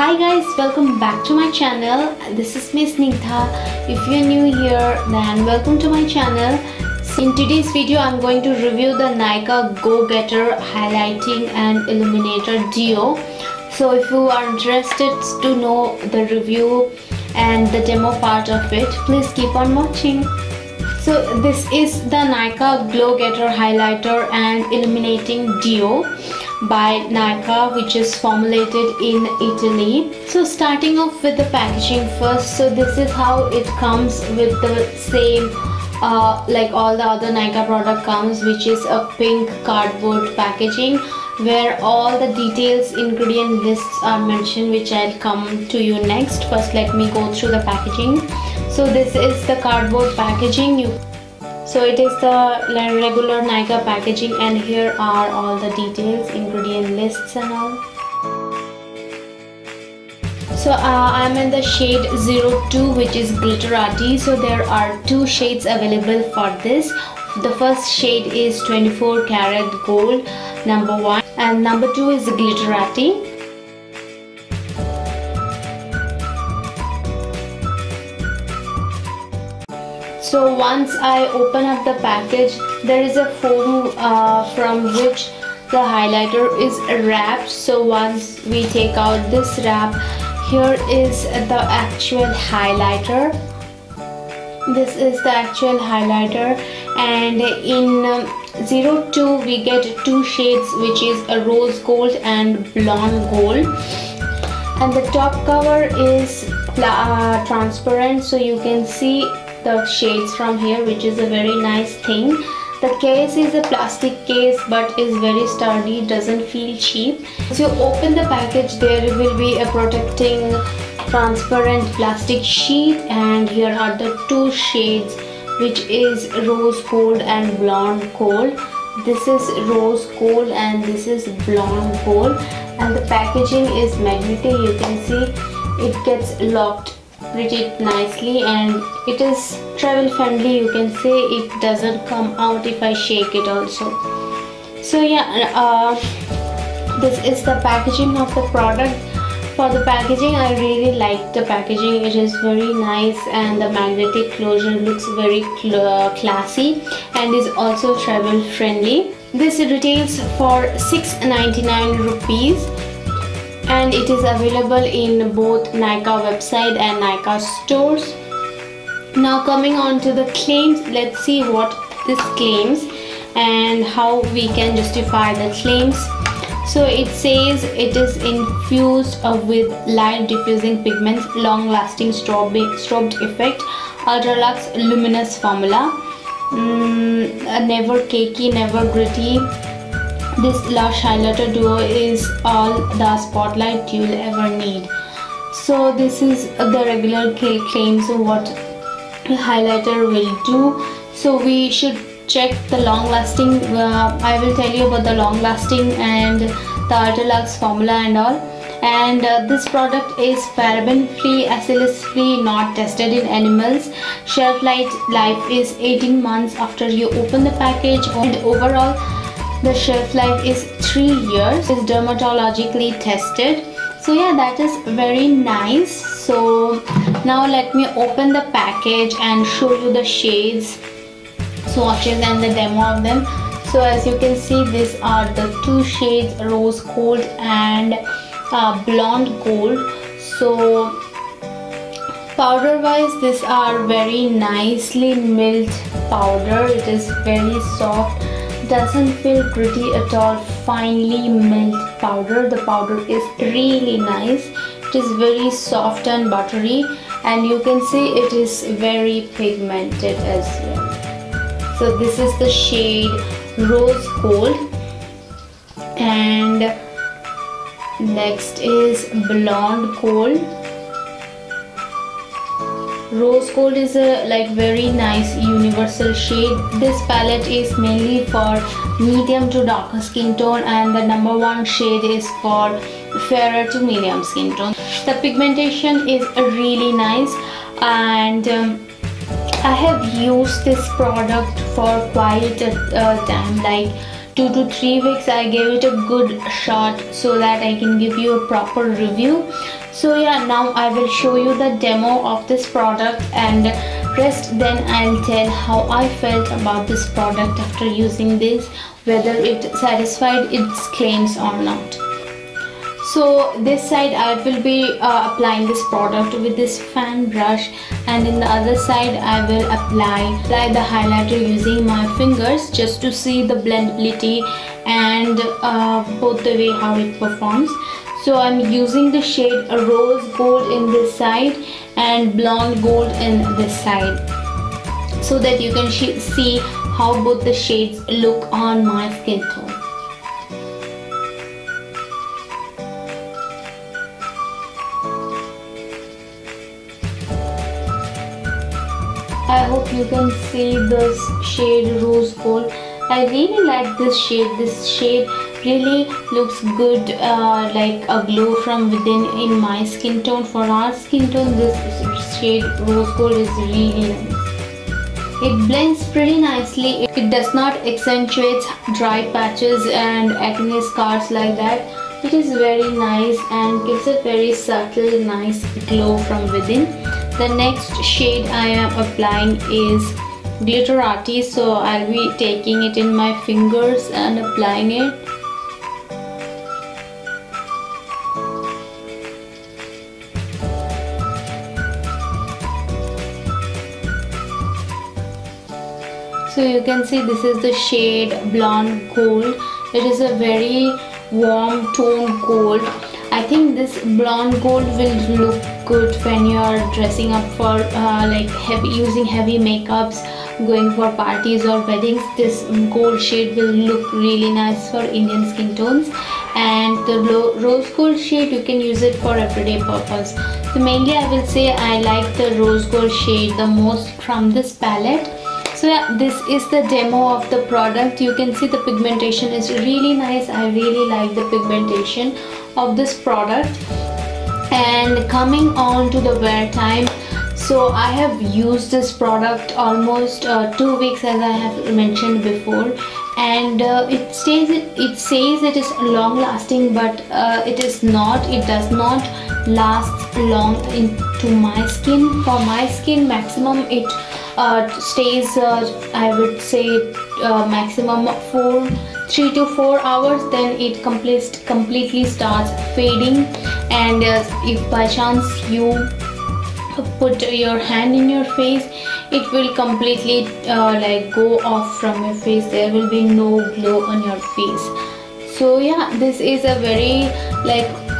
Hi guys, welcome back to my channel. This is me, Snigdha. If you're new here, then welcome to my channel. In today's video, I'm going to review the Nykaa Go Getter Highlighting and Illuminator Duo. So if you are interested to know the review and the demo part of it, please keep on watching. So this is the Nykaa Glow Getter Highlighter and Illuminating Duo by Nykaa, which is formulated in Italy. So starting off with the packaging first, so this is how it comes with the same like all the other Nykaa product comes, which is a pink cardboard packaging where all the details, ingredient lists are mentioned, which I'll come to you next. First let me go through the packaging. So this is the cardboard packaging. So it is the regular Nykaa packaging, and here are all the details, ingredient lists and all. So I'm in the shade 02, which is Glitterati. So there are two shades available for this. The first shade is 24 karat gold, number one, and number two is Glitterati. So once I open up the package, there is a foam from which the highlighter is wrapped. So once we take out this wrap, here is the actual highlighter. This is the actual highlighter, and in 02 we get two shades, which is a rose gold and blonde gold. And the top cover is transparent, so you can see the shades from here, which is a very nice thing. The case is a plastic case but is very sturdy, doesn't feel cheap. As you open the package, there will be a protecting transparent plastic sheet, and here are the two shades, which is rose gold and blonde gold. This is rose gold and this is blonde gold, and the packaging is magnetic. You can see it gets locked pretty nicely, and it is travel friendly. You can say it doesn't come out if I shake it also. So yeah, this is the packaging of the product. For the packaging, I really like the packaging. It is very nice, and the magnetic closure looks very classy and is also travel friendly. This retails for 699 rupees, and it is available in both Nykaa website and Nykaa stores. Now coming on to the claims, let's see what this claims and how we can justify the claims. So it says it is infused with light diffusing pigments, long lasting strobed effect, ultra luxe luminous formula, never cakey, never gritty. This lash highlighter duo is all the spotlight you'll ever need. So this is the regular claims of what the highlighter will do. So we should check the long lasting. I will tell you about the long lasting and the ultra luxe formula and all. And this product is paraben free, SLS free, not tested in animals. Shelf life is 18 months after you open the package, and overall the shelf life is 3 years. It's dermatologically tested. So yeah, that is very nice. So now let me open the package and show you the shades, swatches and the demo of them. So as you can see, these are the two shades, rose gold and blonde gold. So powder wise, these are very nicely milled powder. It is very soft, doesn't feel gritty at all, finely milled powder. The powder is really nice. It is very soft and buttery, and you can see it is very pigmented as well. So this is the shade rose gold, and next is blonde gold. Rose gold is a very nice universal shade. This palette is mainly for medium to darker skin tone, and the number one shade is for fairer to medium skin tone. The pigmentation is really nice, and I have used this product for quite a time, like 2 to 3 weeks I gave it a good shot so that I can give you a proper review. So yeah, now I will show you the demo of this product, and rest then I'll tell how I felt about this product after using this, whether it satisfied its claims or not. So this side I will be applying this product with this fan brush, and in the other side I will apply the highlighter using my fingers just to see the blendability and both the way how it performs. So I'm using the shade Rose Gold in this side and Blonde Gold in this side, so that you can see how both the shades look on my skin tone. I hope you can see this shade Rose Gold. I really like this shade. This shade really looks good, like a glow from within in my skin tone. For our skin tone, this shade Rose Gold is really nice. It blends pretty nicely. It does not accentuate dry patches and acne scars like that. It is very nice and gives a very subtle, nice glow from within. The next shade I am applying is Glitterati, so I'll be taking it in my fingers and applying it. So you can see this is the shade Blonde Gold. It is a very warm tone gold. I think this Blonde Gold will look good when you are dressing up for using heavy makeups, going for parties or weddings. This gold shade will look really nice for Indian skin tones, and the Rose Gold shade you can use it for everyday purpose. So mainly I will say I like the Rose Gold shade the most from this palette. So yeah, this is the demo of the product. You can see the pigmentation is really nice. I really like the pigmentation of this product. And coming on to the wear time, so I have used this product almost 2 weeks, as I have mentioned before, and it says it is long lasting, but it is not. It does not last long into my skin. For my skin, maximum it stays, I would say, maximum 3 to 4 hours, then it completely starts fading. And if by chance you put your hand in your face, it will completely go off from your face. There will be no glow on your face. So yeah, this is a very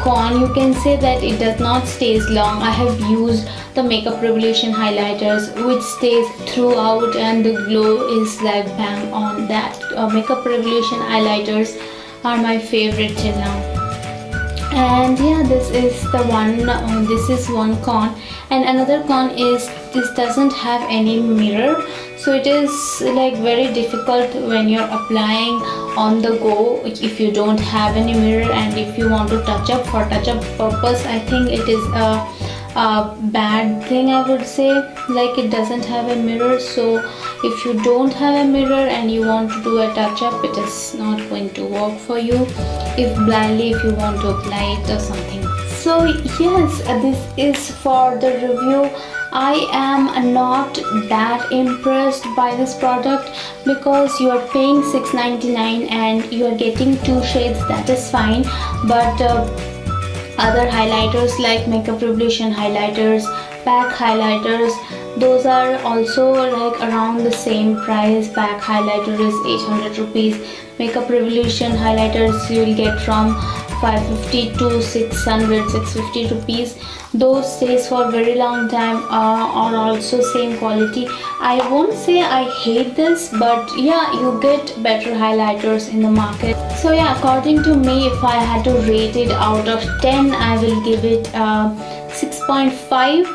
con, you can say, that it does not stays long. I have used the Makeup Revolution highlighters, which stays throughout, and the glow is like bang on that. Makeup Revolution highlighters are my favorite till now. And yeah, this is one con. And another con is this doesn't have any mirror, so it is very difficult when you're applying on the go if you don't have any mirror, and if you want to touch up for touch-up purpose, I think it is a bad thing, I would say. It doesn't have a mirror, so if you don't have a mirror and you want to do a touch-up, it is not going to work for you if blindly you want to apply it or something. So yes, this is for the review. I am not that impressed by this product, because you are paying $6.99 and you are getting 2 shades, that is fine, but other highlighters like Makeup Revolution highlighters, pack highlighters, those are also around the same price. Pack highlighter is 800 rupees. Makeup Revolution highlighters you will get from 550 to 650 rupees. Those stays for a very long time, are also same quality. I won't say I hate this, but yeah, you get better highlighters in the market. So yeah, according to me, if I had to rate it out of 10, I will give it 6.5.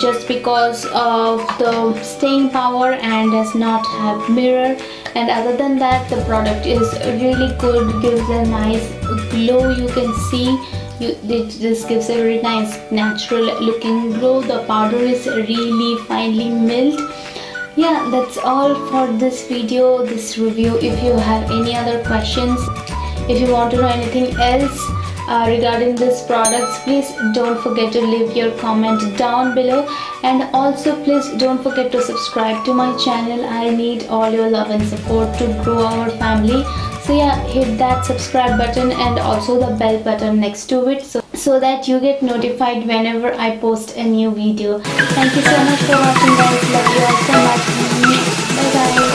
Just because of the staying power and does not have mirror, and other than that the product is really good, gives a nice glow. You can see this gives a very nice natural looking glow. The powder is really finely milled. yeah, that's all for this video, this review. If you have any other questions, if you want to know anything else regarding these products, please don't forget to leave your comment down below, and also please don't forget to subscribe to my channel. I need all your love and support to grow our family. So yeah, hit that subscribe button and also the bell button next to it so that you get notified whenever I post a new video. Thank you so much for watching, guys. Love you all so much. Bye bye.